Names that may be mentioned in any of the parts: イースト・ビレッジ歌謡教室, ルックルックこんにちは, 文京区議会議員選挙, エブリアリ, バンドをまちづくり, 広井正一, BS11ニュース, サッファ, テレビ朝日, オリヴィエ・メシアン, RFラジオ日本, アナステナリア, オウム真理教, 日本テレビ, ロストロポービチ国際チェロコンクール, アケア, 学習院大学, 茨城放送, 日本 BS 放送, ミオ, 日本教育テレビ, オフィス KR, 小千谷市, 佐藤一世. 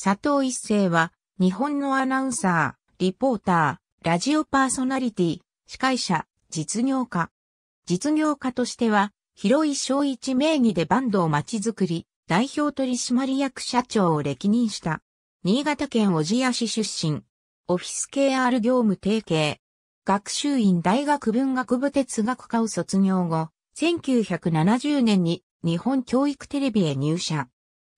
佐藤一世は、日本のアナウンサー、リポーター、ラジオパーソナリティ、司会者、実業家。実業家としては、広井正一名義でバンドをまちづくり、代表取締役社長を歴任した。新潟県小千谷市出身。オフィス KR 業務提携。学習院大学文学部哲学科を卒業後、1970年に日本教育テレビへ入社。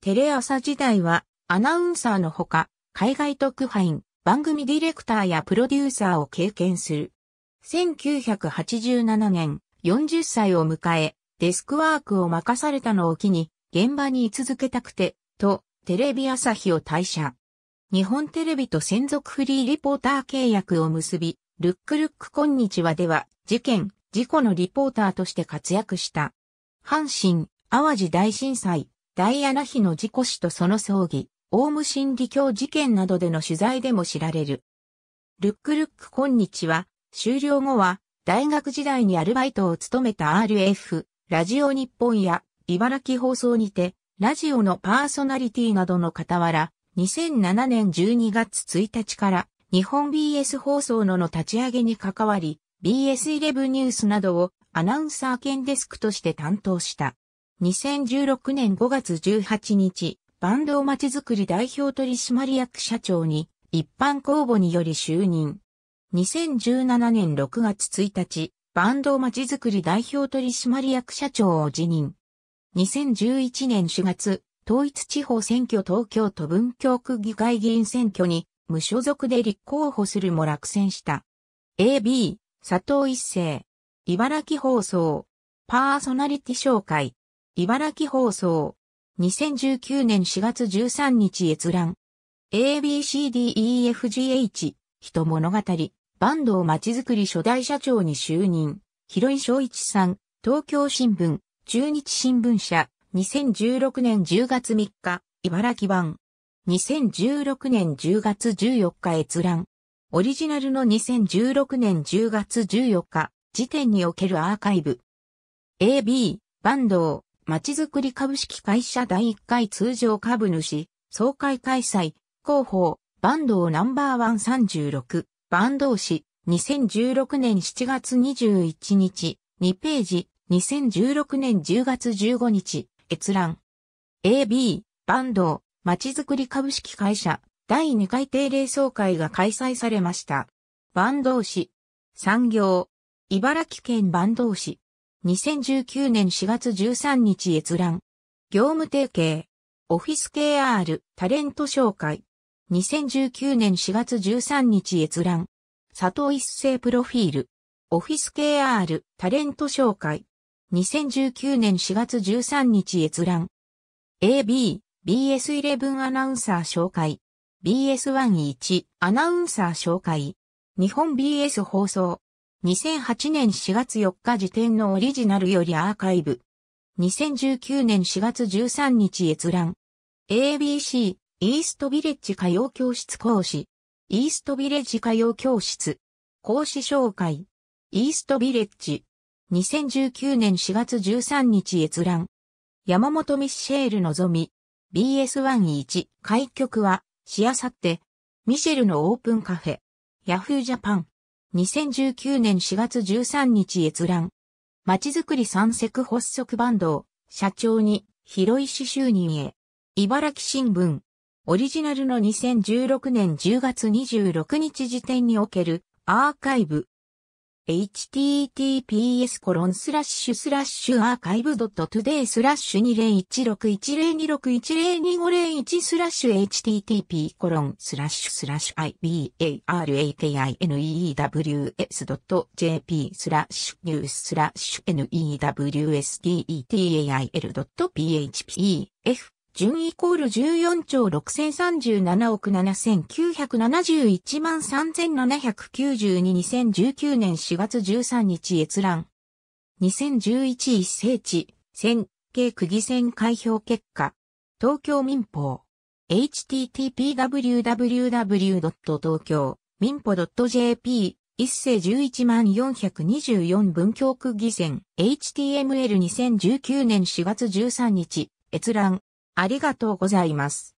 テレ朝時代は、アナウンサーのほか、海外特派員、番組ディレクターやプロデューサーを経験する。1987年、40歳を迎え、デスクワークを任されたのを機に、現場に居続けたくて、と、テレビ朝日を退社。日本テレビと専属フリーリポーター契約を結び、ルックルックこんにちはでは、事件、事故のリポーターとして活躍した。阪神、淡路大震災、ダイアナ妃の事故死とその葬儀、オウム真理教事件などでの取材でも知られる。ルックルックこんにちは、終了後は、大学時代にアルバイトを務めた RF、ラジオ日本や茨城放送にて、ラジオのパーソナリティなどの傍ら、2007年12月1日から日本 BS 放送の立ち上げに関わり、BS11 ニュースなどをアナウンサー兼デスクとして担当した。2016年5月18日、バンドをまちづくり代表取締役社長に一般公募により就任。2017年6月1日、バンドまちづくり代表取締役社長を辞任。2011年4月、統一地方選挙東京都文京区議会議員選挙に無所属で立候補するも落選した。AB、佐藤一世、茨城放送、パーソナリティ紹介、茨城放送、2019年4月13日閲覧、ABCDEFGH、人物語。バンドをまちづくり初代社長に就任。広井正一さん、東京新聞、中日新聞社、2016年10月3日、茨城版。2016年10月14日閲覧。オリジナルの2016年10月14日、時点におけるアーカイブ。AB、バンドをまちづくり株式会社第1回通常株主、総会開催、広報、バンドをナンバーワン36。バンド誌、2016年7月21日、2ページ、2016年10月15日、閲覧。AB、バンド、まちづくり株式会社、第2回定例総会が開催されました。バンド誌、産業、茨城県バンド誌、2019年4月13日閲覧。業務提携、オフィス KR、タレント紹介。2019年4月13日閲覧。佐藤一世プロフィール。オフィス KR タレント紹介。2019年4月13日閲覧。AB、BS11 アナウンサー紹介。BS11 アナウンサー紹介。日本 BS 放送。2008年4月4日時点のオリジナルよりアーカイブ。2019年4月13日閲覧。ABC、イーストビレッジ歌謡教室講師。イーストビレッジ歌謡教室。講師紹介。イーストビレッジ。2019年4月13日閲覧。山本ミッシェルのぞみ。BS11 開局は、しあさって。ミシェルのオープンカフェ。Yahoo Japan。2019年4月13日閲覧。まちづくり三石発足バンド、社長に、広石就任へ。茨城新聞。オリジナルの2016年10月26日時点におけるアーカイブ https://archive.today/2021-2020-ibarakanews.jp/news/ibarakanetal.php10=14,637億7,971万3,7922019 年4月13日閲覧。2011一世地、選、京区議選開票結果。東京民報。http://www.tokyominpo.jp 一世11,424文京区議選。html2019 年4月13日。閲覧。ありがとうございます。